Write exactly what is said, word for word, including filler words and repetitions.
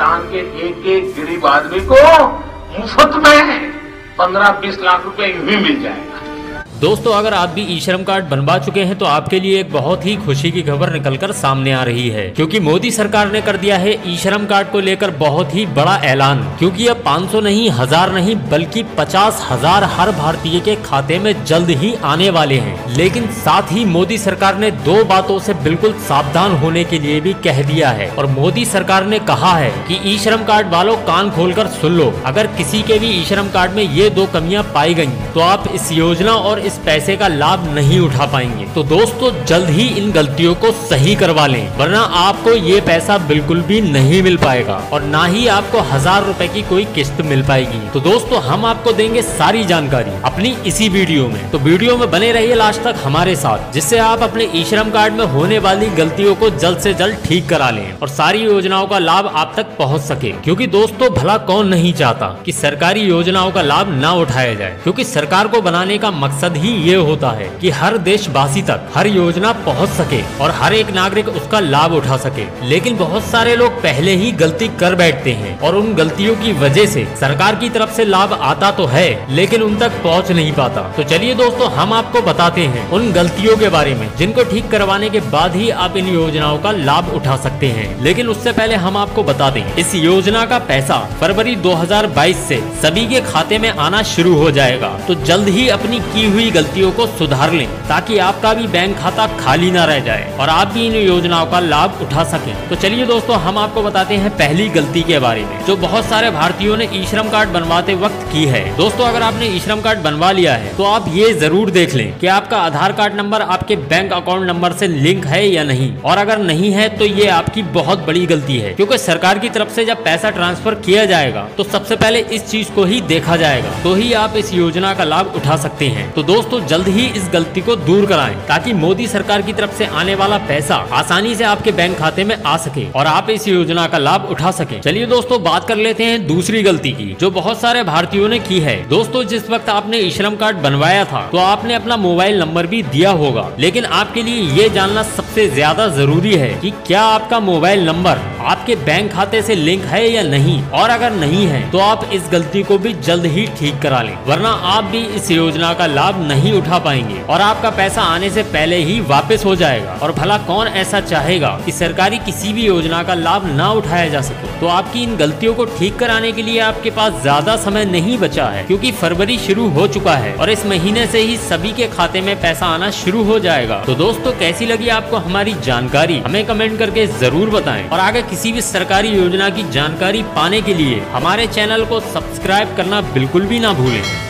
हिंदुस्तान के एक एक गरीब आदमी को मुफ्त में पंद्रह बीस लाख रुपए भी मिल जाएगा। दोस्तों, अगर आप भी ई-श्रम कार्ड बनवा चुके हैं तो आपके लिए एक बहुत ही खुशी की खबर निकलकर सामने आ रही है, क्योंकि मोदी सरकार ने कर दिया है ई-श्रम कार्ड को लेकर बहुत ही बड़ा ऐलान। क्योंकि अब पाँच सौ नहीं, हजार नहीं, बल्कि पचास हजार हर भारतीय के खाते में जल्द ही आने वाले हैं। लेकिन साथ ही मोदी सरकार ने दो बातों से बिल्कुल सावधान होने के लिए भी कह दिया है। और मोदी सरकार ने कहा है कि ई-श्रम कार्ड वालों कान खोलकर सुन लो, अगर किसी के भी ई-श्रम कार्ड में ये दो कमियाँ पाई गयी तो आप इस योजना और इस पैसे का लाभ नहीं उठा पाएंगे। तो दोस्तों, जल्द ही इन गलतियों को सही करवा लें, वरना आपको ये पैसा बिल्कुल भी नहीं मिल पाएगा और ना ही आपको हजार रुपए की कोई किस्त मिल पाएगी। तो दोस्तों, हम आपको देंगे सारी जानकारी अपनी इसी वीडियो में, तो वीडियो में बने रहिए लास्ट तक हमारे साथ, जिससे आप अपने ई-श्रम कार्ड में होने वाली गलतियों को जल्द से जल्द ठीक करा लें और सारी योजनाओं का लाभ आप तक पहुँच सके। क्योंकि दोस्तों, भला कौन नहीं चाहता कि सरकारी योजनाओं का लाभ न उठाया जाए, क्योंकि सरकार को बनाने का मकसद ही ये होता है कि हर देशवासी तक हर योजना पहुंच सके और हर एक नागरिक उसका लाभ उठा सके। लेकिन बहुत सारे लोग पहले ही गलती कर बैठते हैं और उन गलतियों की वजह से सरकार की तरफ से लाभ आता तो है लेकिन उन तक पहुंच नहीं पाता। तो चलिए दोस्तों, हम आपको बताते हैं उन गलतियों के बारे में जिनको ठीक करवाने के बाद ही आप इन योजनाओं का लाभ उठा सकते हैं। लेकिन उससे पहले हम आपको बता दें, इस योजना का पैसा फरवरी दो हजार बाईस से सभी के खाते में आना शुरू हो जाएगा। तो जल्द ही अपनी की हुई गलतियों को सुधार लें ताकि आपका भी बैंक खाता खाली ना रह जाए और आप भी इन योजनाओं का लाभ उठा सकें। तो चलिए दोस्तों, हम आपको बताते हैं पहली गलती के बारे में जो बहुत सारे भारतीयों ने ई-श्रम कार्ड बनवाते वक्त की है। दोस्तों, अगर आपने ई-श्रम कार्ड बनवा लिया है तो आप ये जरूर देख लें कि आपका आधार कार्ड नंबर आपके बैंक अकाउंट नंबर से लिंक है या नहीं, और अगर नहीं है तो ये आपकी बहुत बड़ी गलती है। क्योंकि सरकार की तरफ से जब पैसा ट्रांसफर किया जाएगा तो सबसे पहले इस चीज को ही देखा जाएगा, तो ही आप इस योजना का लाभ उठा सकते हैं। तो दोस्तों, जल्द ही इस गलती को दूर कराएं ताकि मोदी सरकार की तरफ से आने वाला पैसा आसानी से आपके बैंक खाते में आ सके और आप इस योजना का लाभ उठा सके। चलिए दोस्तों, बात कर लेते हैं दूसरी गलती की जो बहुत सारे भारतीयों ने की है। दोस्तों, जिस वक्त आपने ई-श्रम कार्ड बनवाया था तो आपने अपना मोबाइल नंबर भी दिया होगा, लेकिन आपके लिए ये जानना सबसे ज्यादा जरूरी है कि क्या आपका मोबाइल नंबर आपके बैंक खाते से लिंक है या नहीं, और अगर नहीं है तो आप इस गलती को भी जल्द ही ठीक करा लें, वरना आप भी इस योजना का लाभ नहीं उठा पाएंगे और आपका पैसा आने से पहले ही वापस हो जाएगा। और भला कौन ऐसा चाहेगा कि सरकारी किसी भी योजना का लाभ ना उठाया जा सके। तो आपकी इन गलतियों को ठीक कराने के लिए आपके पास ज्यादा समय नहीं बचा है, क्योंकि फरवरी शुरू हो चुका है और इस महीने से ही सभी के खाते में पैसा आना शुरू हो जाएगा। तो दोस्तों, कैसी लगी आपको हमारी जानकारी, हमें कमेंट करके जरूर बताएं। और आगे किसी भी सरकारी योजना की जानकारी पाने के लिए हमारे चैनल को सब्सक्राइब करना बिल्कुल भी ना भूलें।